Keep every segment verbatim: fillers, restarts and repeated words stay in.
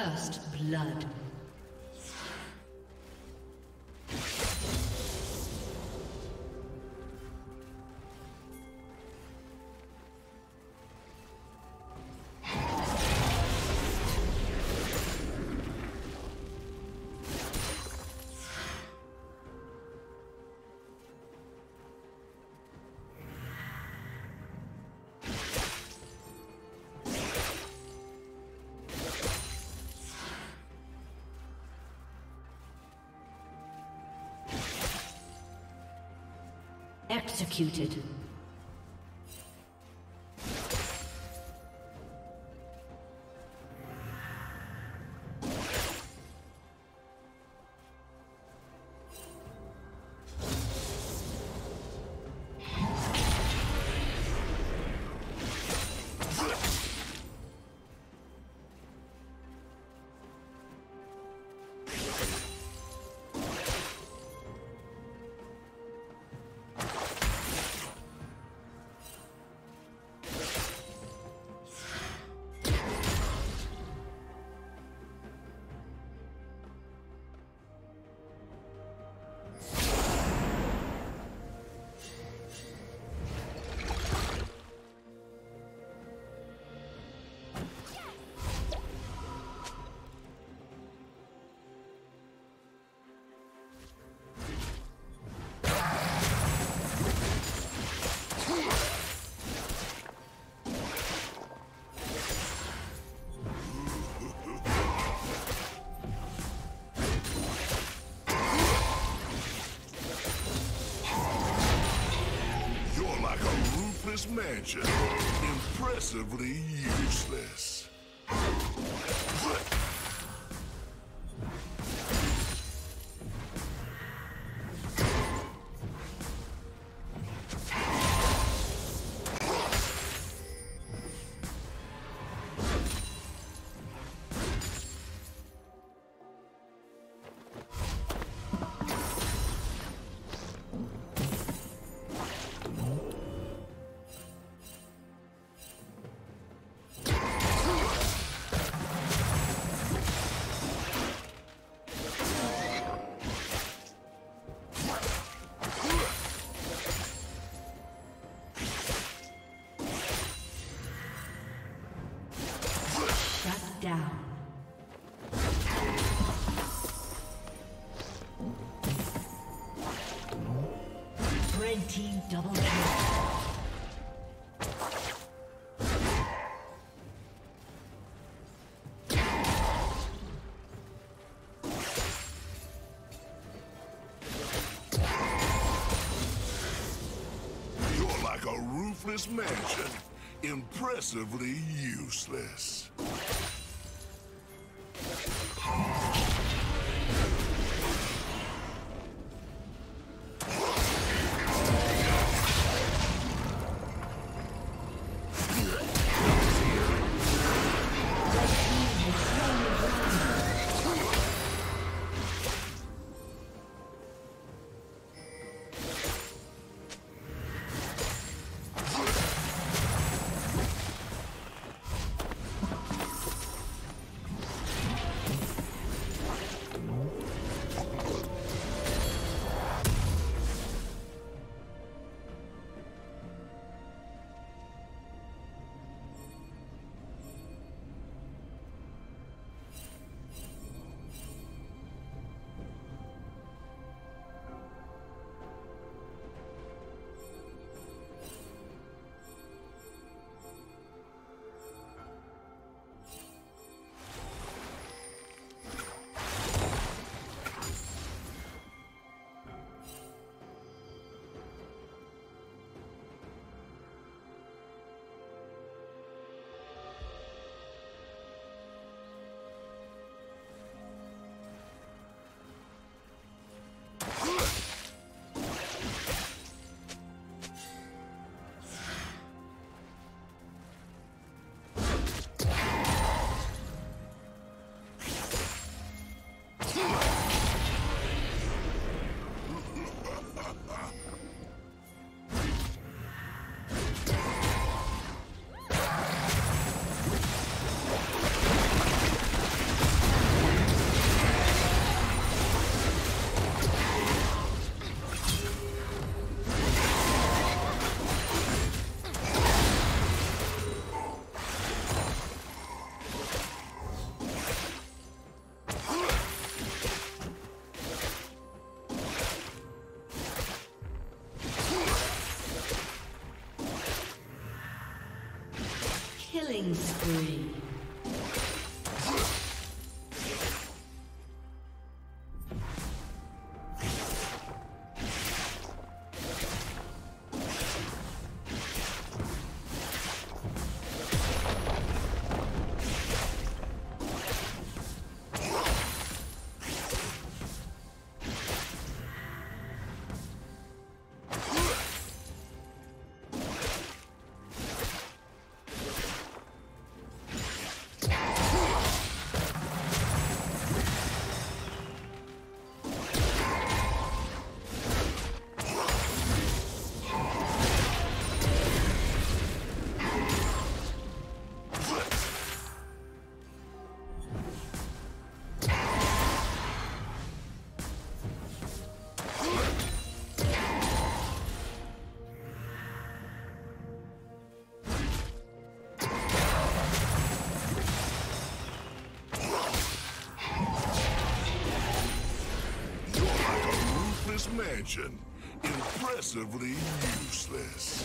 First blood. Executed. Mansion, impressively useless. Team double kill. You're like a roofless mansion, impressively useless. Killing spree. Mansion, impressively useless.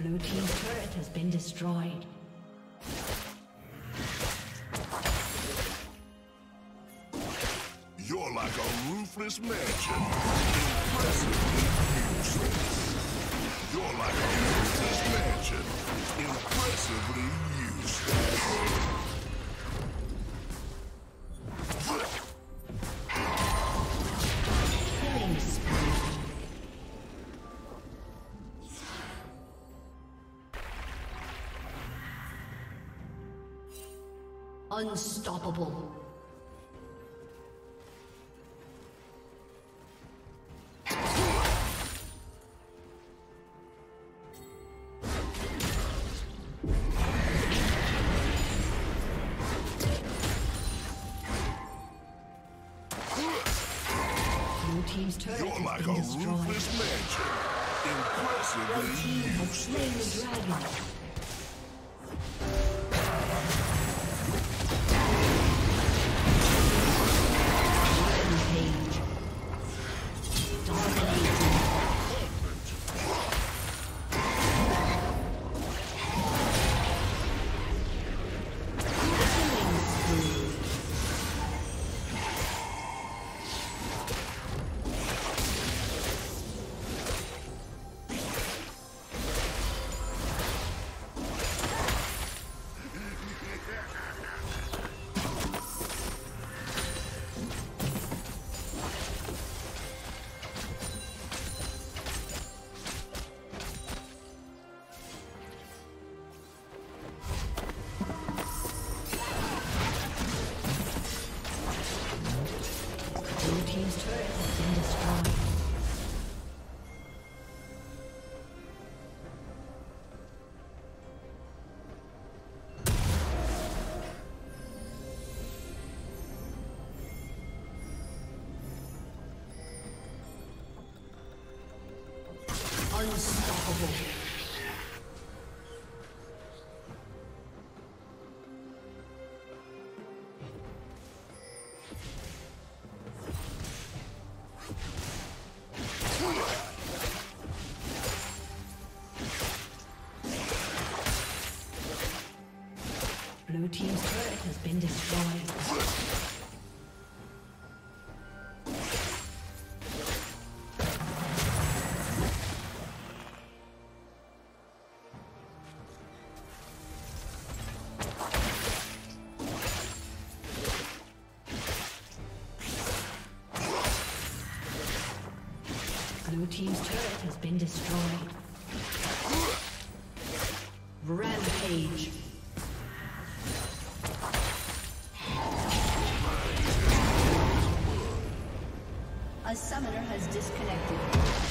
Blue team's turret has been destroyed. You're like a roofless mansion, impressively useless. You're like a roofless mansion, impressively useless. Unstoppable. Blue team's turret You're has like been a destroyed. Ruthless mansion. Impressively used. Blue team has slain the dragon. Unstoppable. Blue team's turret has been destroyed. Blue team's turret has been destroyed. Rampage. A summoner has disconnected.